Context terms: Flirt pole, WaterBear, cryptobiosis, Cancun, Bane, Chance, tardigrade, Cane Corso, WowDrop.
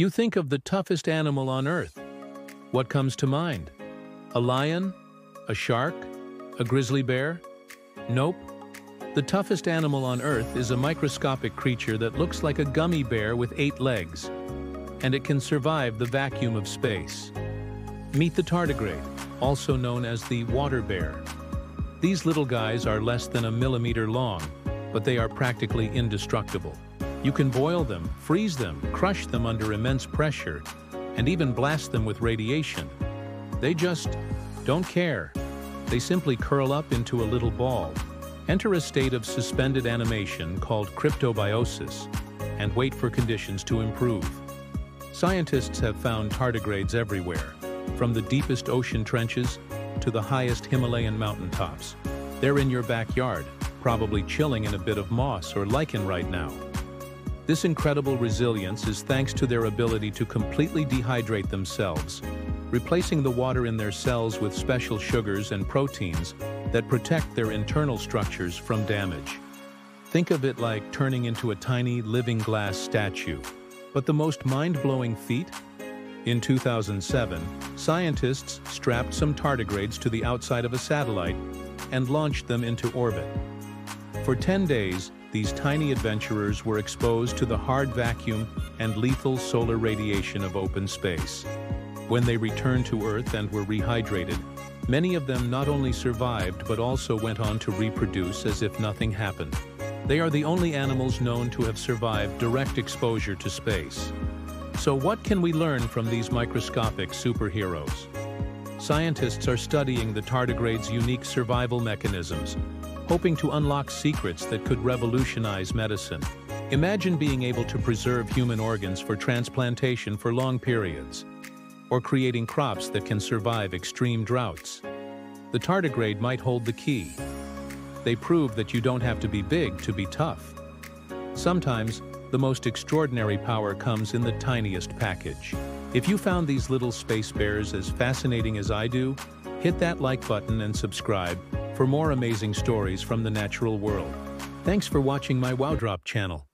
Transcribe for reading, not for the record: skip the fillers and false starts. You think of the toughest animal on Earth. What comes to mind? A lion? A shark? A grizzly bear? Nope. The toughest animal on Earth is a microscopic creature that looks like a gummy bear with 8 legs, and it can survive the vacuum of space. Meet the tardigrade, also known as the water bear. These little guys are less than a millimeter long, but they are practically indestructible. You can boil them, freeze them, crush them under immense pressure, and even blast them with radiation. They just don't care. They simply curl up into a little ball, enter a state of suspended animation called cryptobiosis, and wait for conditions to improve. Scientists have found tardigrades everywhere, from the deepest ocean trenches to the highest Himalayan mountaintops. They're in your backyard, probably chilling in a bit of moss or lichen right now. This incredible resilience is thanks to their ability to completely dehydrate themselves, replacing the water in their cells with special sugars and proteins that protect their internal structures from damage. Think of it like turning into a tiny living glass statue. But the most mind-blowing feat? In 2007, scientists strapped some tardigrades to the outside of a satellite and launched them into orbit. For 10 days, these tiny adventurers were exposed to the hard vacuum and lethal solar radiation of open space. When they returned to Earth and were rehydrated, many of them not only survived but also went on to reproduce as if nothing happened. They are the only animals known to have survived direct exposure to space. So what can we learn from these microscopic superheroes? Scientists are studying the tardigrade's unique survival mechanisms, hoping to unlock secrets that could revolutionize medicine. Imagine being able to preserve human organs for transplantation for long periods, or creating crops that can survive extreme droughts. The tardigrade might hold the key. They prove that you don't have to be big to be tough. Sometimes, the most extraordinary power comes in the tiniest package. If you found these little space bears as fascinating as I do, hit that like button and subscribe for more amazing stories from the natural world. Thanks for watching my WowDrop channel.